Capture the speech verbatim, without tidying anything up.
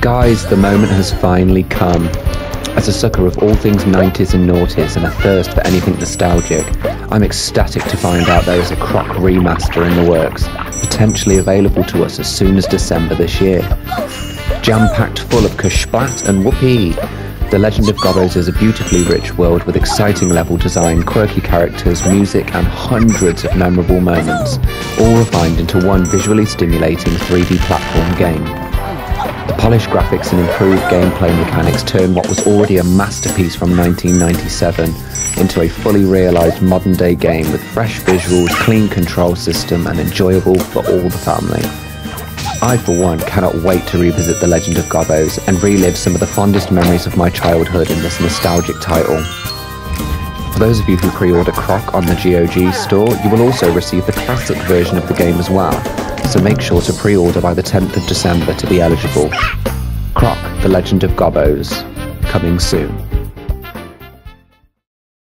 Guys, the moment has finally come. As a sucker of all things nineties and noughties and a thirst for anything nostalgic, I'm ecstatic to find out there is a Croc remaster in the works, potentially available to us as soon as December this year. Jam-packed full of kashpat and whoopee! The Legend of Gobbos is a beautifully rich world with exciting level design, quirky characters, music and hundreds of memorable moments, all refined into one visually stimulating three D platform game. The polished graphics and improved gameplay mechanics turn what was already a masterpiece from nineteen ninety-seven into a fully realised modern day game with fresh visuals, clean control system and enjoyable for all the family. I, for one, cannot wait to revisit The Legend of Gobbos and relive some of the fondest memories of my childhood in this nostalgic title. For those of you who pre-order Croc on the G O G store, you will also receive the classic version of the game as well, so make sure to pre-order by the tenth of December to be eligible. Croc, The Legend of Gobbos, coming soon.